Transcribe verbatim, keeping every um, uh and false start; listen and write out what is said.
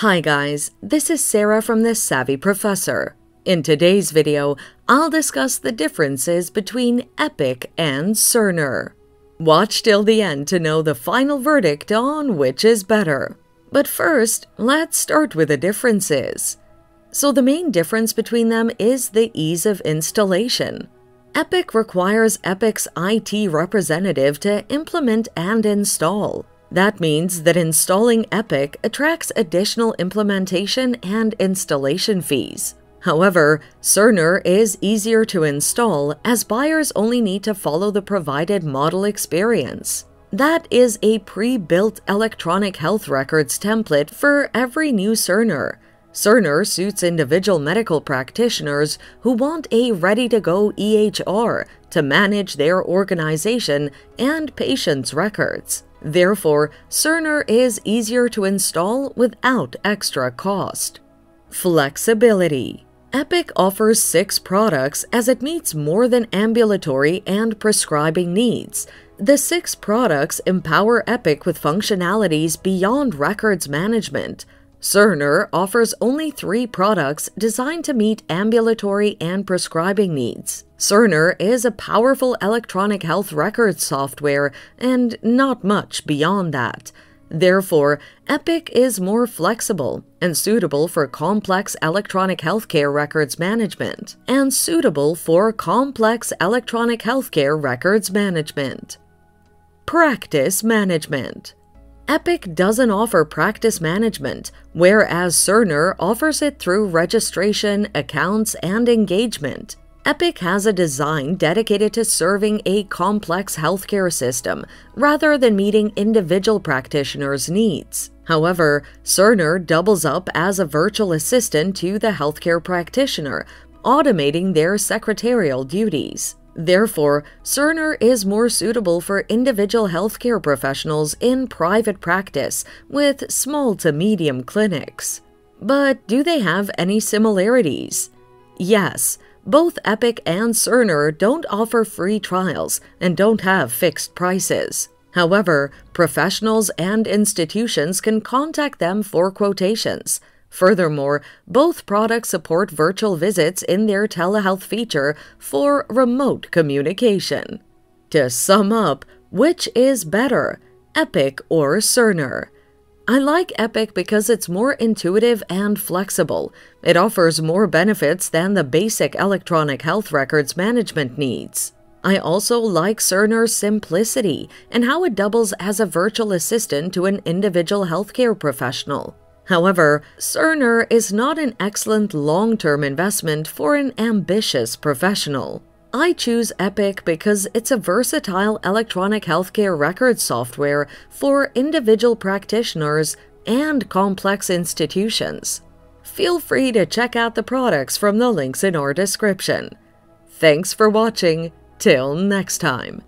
Hi guys, this is Sarah from The Savvy Professor. In today's video, I'll discuss the differences between Epic and Cerner. Watch till the end to know the final verdict on which is better. But first, let's start with the differences. So the main difference between them is the ease of installation. Epic requires Epic's I T representative to implement and install. That means that installing Epic attracts additional implementation and installation fees. However, Cerner is easier to install as buyers only need to follow the provided model experience. That is a pre-built electronic health records template for every new Cerner. Cerner suits individual medical practitioners who want a ready-to-go E H R to manage their organization and patients' records. Therefore, Cerner is easier to install without extra cost. Flexibility. Epic offers six products as it meets more than ambulatory and prescribing needs. The six products empower Epic with functionalities beyond records management. Cerner offers only three products designed to meet ambulatory and prescribing needs. Cerner is a powerful electronic health records software and not much beyond that. Therefore, Epic is more flexible and suitable for complex electronic healthcare records management and suitable for complex electronic healthcare records management. Practice management. Epic doesn't offer practice management, whereas Cerner offers it through registration, accounts, and engagement. Epic has a design dedicated to serving a complex healthcare system, rather than meeting individual practitioners' needs. However, Cerner doubles up as a virtual assistant to the healthcare practitioner, automating their secretarial duties. Therefore, Cerner is more suitable for individual healthcare professionals in private practice with small to medium clinics. But do they have any similarities? Yes, both Epic and Cerner don't offer free trials and don't have fixed prices. However, professionals and institutions can contact them for quotations. Furthermore, both products support virtual visits in their telehealth feature for remote communication. To sum up, which is better, Epic or Cerner? I like Epic because it's more intuitive and flexible. It offers more benefits than the basic electronic health records management needs. I also like Cerner's simplicity and how it doubles as a virtual assistant to an individual healthcare professional. However, Cerner is not an excellent long-term investment for an ambitious professional. I choose Epic because it's a versatile electronic healthcare record software for individual practitioners and complex institutions. Feel free to check out the products from the links in our description. Thanks for watching. Till next time.